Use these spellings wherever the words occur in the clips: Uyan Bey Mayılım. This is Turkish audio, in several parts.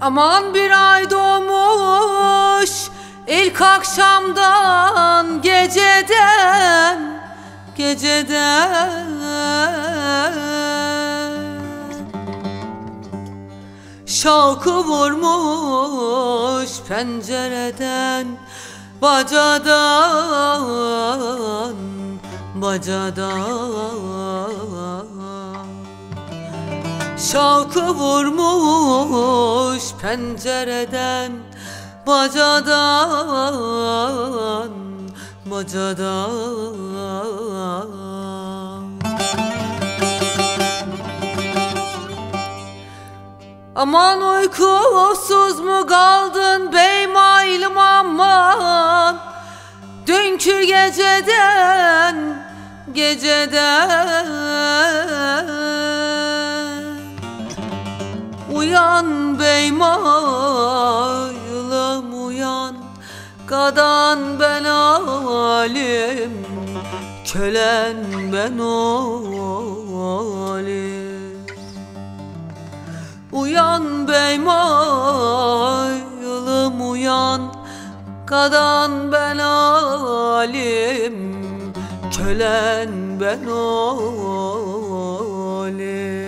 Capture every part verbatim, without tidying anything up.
Aman bir ay doğmuş ilk akşamdan, geceden, geceden. Şavkı vurmuş pencereden, bacadan, bacadan. Şavkı vurmuş pencereden, bacadan, bacadan. Aman uykusuz mu kaldın bey mayılım, aman dünkü geceden, geceden. Uyan bey mayılım uyan, kadan ben alim, kölen ben olim. Uyan bey mayılım uyan, kadan ben alim, kölen ben olim.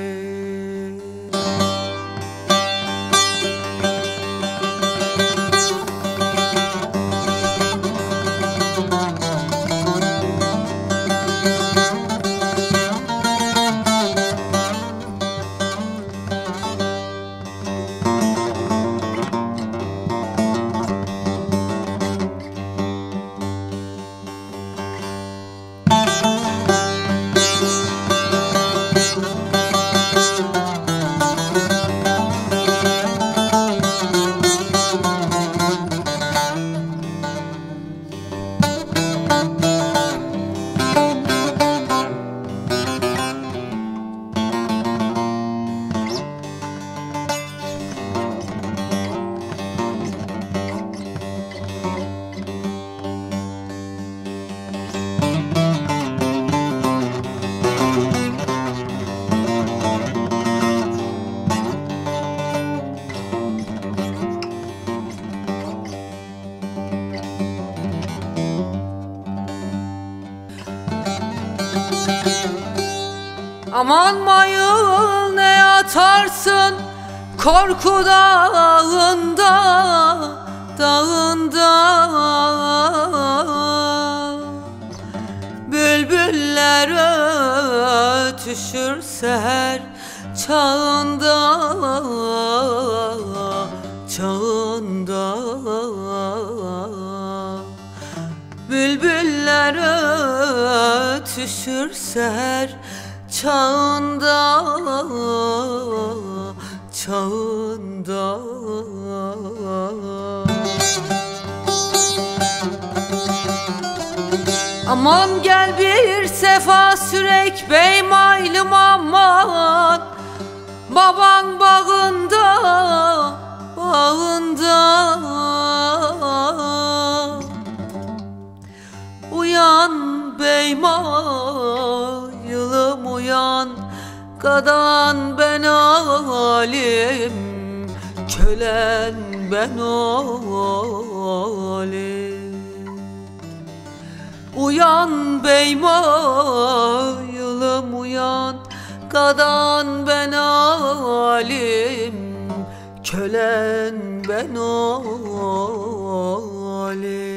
Aman mayıl ne atarsın korku dağında, dağında. Bülbüller ötüşür seher çağında, çağında. Bülbüller ötüşür seher çağında, çağında. Aman gel bir sefa sürek bey mayılım, aman baban bağında, bağında. Uyan bey mayılım, Kadan ben alim, kölen ben alim. Uyan bey mayılım uyan, kadan ben alim, kölen ben alim.